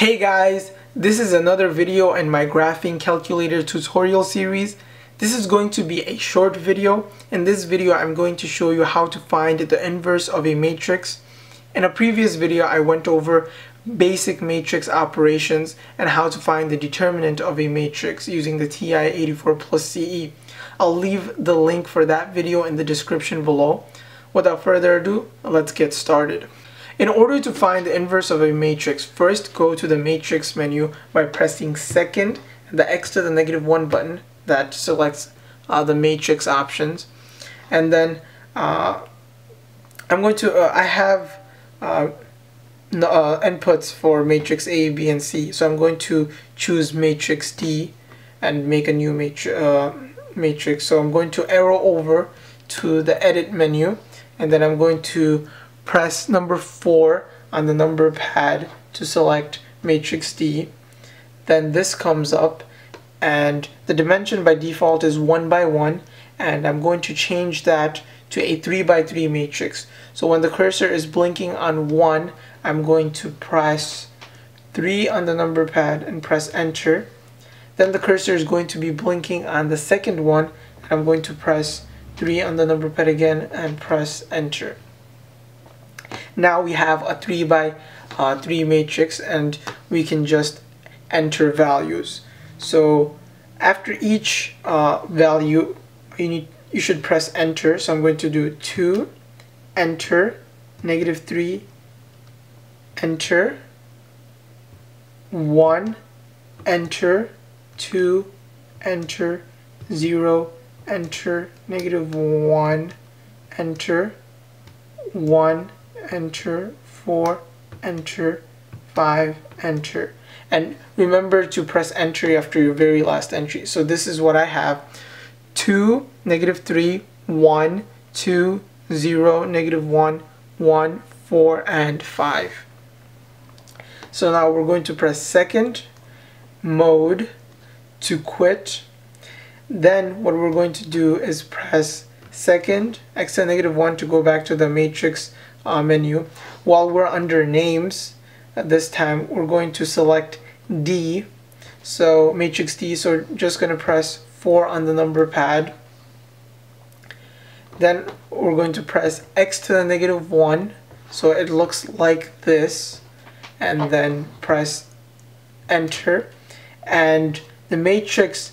Hey guys, this is another video in my graphing calculator tutorial series. This is going to be a short video. In this video I'm going to show you how to find the inverse of a matrix. In a previous video I went over basic matrix operations and how to find the determinant of a matrix using the TI-84 Plus CE. I'll leave the link for that video in the description below. Without further ado, let's get started. In order to find the inverse of a matrix, first go to the matrix menu by pressing second, the x to the -1 button that selects the matrix options. And then I have inputs for matrix A, B, and C. So I'm going to choose matrix D and make a new matrix. So I'm going to arrow over to the edit menu, and then I'm going to press number 4 on the number pad to select matrix D. Then this comes up and the dimension by default is 1 by 1, and I'm going to change that to a 3 by 3 matrix. So when the cursor is blinking on 1, I'm going to press 3 on the number pad and press enter. Then the cursor is going to be blinking on the second one. I'm going to press 3 on the number pad again and press enter. Now we have a 3 by 3 matrix, and we can just enter values. So after each value you should press enter. So I'm going to do 2, enter, -3, enter, 1, enter, 2, enter, 0, enter, -1, enter, 1, enter, 4, enter, 5, enter. And remember to press enter after your very last entry. So this is what I have: 2, -3, 1, 2, 0, -1, 1, 4, and 5. So now we're going to press second mode to quit. Then what we're going to do is press second x to -1 to go back to the matrix menu. While we're under names, this time we're going to select D, so matrix D. So we're just going to press 4 on the number pad. Then we're going to press x to the -1, so it looks like this, and then press enter, and the matrix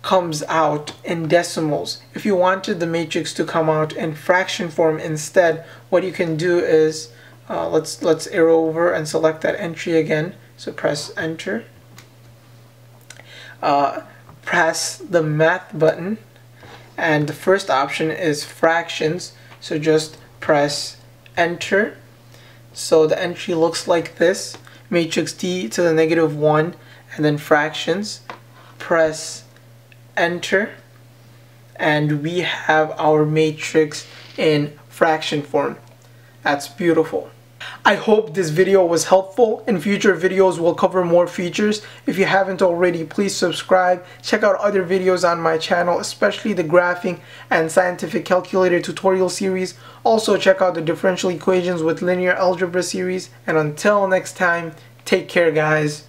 comes out in decimals. If you wanted the matrix to come out in fraction form instead, what you can do is let's arrow over and select that entry again. So press enter, press the math button, and the first option is fractions, so just press enter. So the entry looks like this: matrix D to the -1 and then fractions, press enter, and we have our matrix in fraction form. That's beautiful. I hope this video was helpful. In future videos we'll cover more features. If you haven't already, please subscribe. Check out other videos on my channel, especially the graphing and scientific calculator tutorial series. Also check out the differential equations with linear algebra series. And until next time, take care guys.